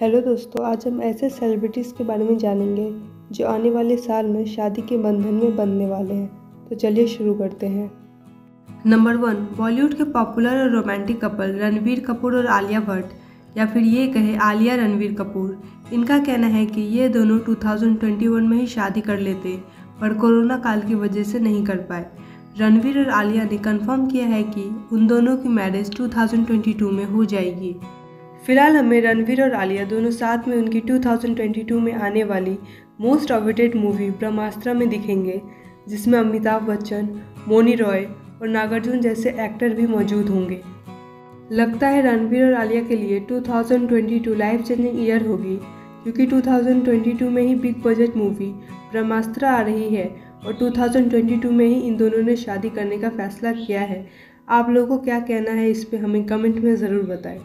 Hello दोस्तों, आज हम ऐसे सेलिब्रिटीज़ के बारे में जानेंगे जो आने वाले साल में शादी के बंधन में बंधने वाले हैं। तो चलिए शुरू करते हैं। नंबर 1, बॉलीवुड के पॉपुलर और रोमांटिक कपल रणबीर कपूर और आलिया भट्ट, या फिर ये कहे आलिया रणबीर कपूर। इनका कहना है कि ये दोनों 2021 में ही शादी कर लेते, पर कोरोना काल की वजह से नहीं कर पाए। रणबीर और आलिया ने कंफर्म किया है कि उन दोनों की मैरिज 2022 में हो जाएगी। फिलहाल हमें रणबीर और आलिया दोनों साथ में उनकी 2022 में आने वाली मोस्ट अवेटेड मूवी ब्रह्मास्त्र में दिखेंगे, जिसमें अमिताभ बच्चन, मौनी रॉय और नागार्जुन जैसे एक्टर भी मौजूद होंगे। लगता है रणबीर और आलिया के लिए 2022 लाइफ चेंजिंग ईयर होगी, क्योंकि 2022 में ही बिग बजट मूवी ब्रह्मास्त्र आ रही है और 2022 में ही इन दोनों ने शादी करने का फैसला किया है। आप लोगों को क्या कहना है इस पर हमें कमेंट में ज़रूर बताएं।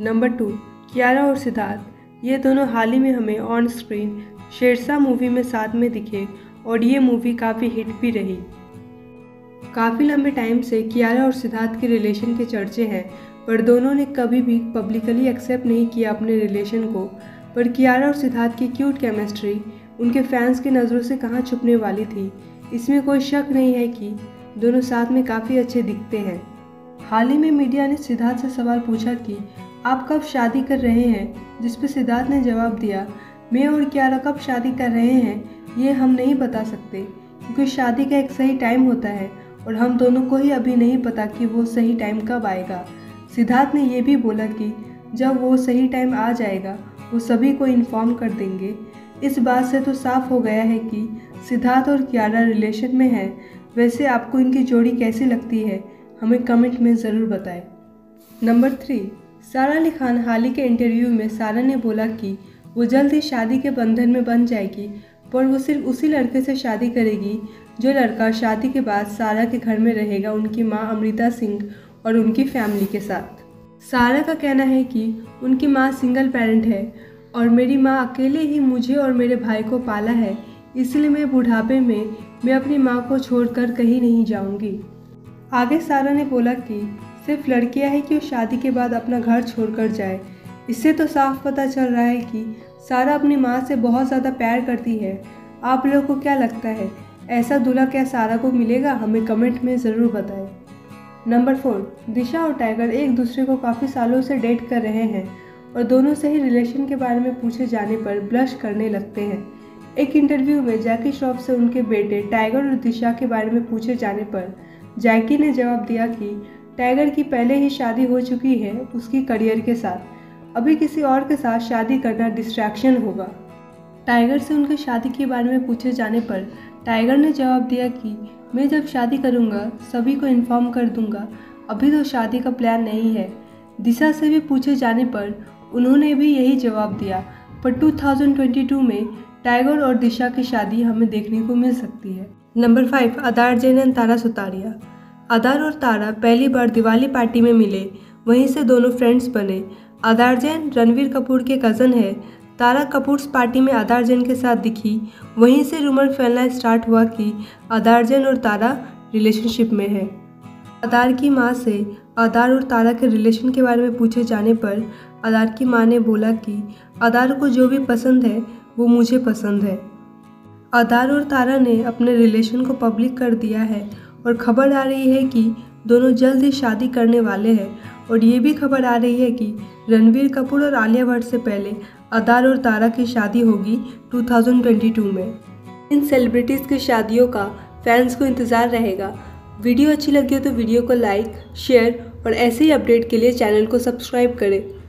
नंबर 2, कियारा और सिद्धार्थ। ये दोनों हाल ही में हमें ऑन स्क्रीन शेरशाह मूवी में साथ में दिखे और ये मूवी काफ़ी हिट भी रही। काफ़ी लंबे टाइम से कियारा और सिद्धार्थ के रिलेशन के चर्चे हैं, पर दोनों ने कभी भी पब्लिकली एक्सेप्ट नहीं किया अपने रिलेशन को। पर कियारा और सिद्धार्थ की क्यूट केमिस्ट्री उनके फैंस की नज़रों से कहाँ छुपने वाली थी। इसमें कोई शक नहीं है कि दोनों साथ में काफ़ी अच्छे दिखते हैं। हाल ही में मीडिया ने सिद्धार्थ से सवाल पूछा कि आप कब शादी कर रहे हैं, जिस पर सिद्धार्थ ने जवाब दिया, मैं और कियारा कब शादी कर रहे हैं ये हम नहीं बता सकते, क्योंकि शादी का एक सही टाइम होता है और हम दोनों को ही अभी नहीं पता कि वो सही टाइम कब आएगा। सिद्धार्थ ने ये भी बोला कि जब वो सही टाइम आ जाएगा वो सभी को इन्फॉर्म कर देंगे। इस बात से तो साफ हो गया है कि सिद्धार्थ और कियारा रिलेशन में हैं। वैसे आपको इनकी जोड़ी कैसी लगती है हमें कमेंट में ज़रूर बताएं। नंबर 3, सारा अली खान। हाल ही के इंटरव्यू में सारा ने बोला कि वो जल्द ही शादी के बंधन में बंध जाएगी, पर वो सिर्फ उसी लड़के से शादी करेगी जो लड़का शादी के बाद सारा के घर में रहेगा, उनकी माँ अमृता सिंह और उनकी फैमिली के साथ। सारा का कहना है कि उनकी माँ सिंगल पेरेंट है और मेरी माँ अकेले ही मुझे और मेरे भाई को पाला है, इसलिए मैं बुढ़ापे में मैं अपनी माँ को छोड़कर कहीं नहीं जाऊँगी। आगे सारा ने बोला कि सिर्फ लड़कियां है कि वो शादी के बाद अपना घर छोड़कर जाए। इससे तो साफ पता चल रहा है कि सारा अपनी माँ से बहुत ज़्यादा प्यार करती है। आप लोगों को क्या लगता है, ऐसा दूल्हा क्या सारा को मिलेगा, हमें कमेंट में ज़रूर बताएं। नंबर 4, दिशा और टाइगर एक दूसरे को काफ़ी सालों से डेट कर रहे हैं और दोनों से ही रिलेशन के बारे में पूछे जाने पर ब्लश करने लगते हैं। एक इंटरव्यू में जैकी श्रॉफ से उनके बेटे टाइगर और दिशा के बारे में पूछे जाने पर जैकी ने जवाब दिया कि टाइगर की पहले ही शादी हो चुकी है उसकी करियर के साथ, अभी किसी और के साथ शादी करना डिस्ट्रैक्शन होगा। टाइगर से उनकी शादी के बारे में पूछे जाने पर टाइगर ने जवाब दिया कि मैं जब शादी करूँगा सभी को इन्फॉर्म कर दूँगा, अभी तो शादी का प्लान नहीं है। दिशा से भी पूछे जाने पर उन्होंने भी यही जवाब दिया, पर 2022 में टाइगर और दिशा की शादी हमें देखने को मिल सकती है। नंबर 5, आदार जैन और तारा सुतारिया। आदार और तारा पहली बार दिवाली पार्टी में मिले, वहीं से दोनों फ्रेंड्स बने। आदार जैन रणबीर कपूर के कज़न है। तारा कपूर्स पार्टी में आदार जैन के साथ दिखी, वहीं से रूमर फैलना स्टार्ट हुआ कि आदार जैन और तारा रिलेशनशिप में है। आदार की माँ से आदार और तारा के रिलेशन के बारे में पूछे जाने पर आदार की माँ ने बोला कि आदार को जो भी पसंद है वो मुझे पसंद है। आदार और तारा ने अपने रिलेशन को पब्लिक कर दिया है और खबर आ रही है कि दोनों जल्द ही शादी करने वाले हैं। और ये भी खबर आ रही है कि रणबीर कपूर और आलिया भट्ट से पहले आदार और तारा की शादी होगी 2022 में। इन सेलिब्रिटीज़ की शादियों का फैंस को इंतज़ार रहेगा। वीडियो अच्छी लगी हो तो वीडियो को लाइक, शेयर और ऐसे ही अपडेट के लिए चैनल को सब्सक्राइब करें।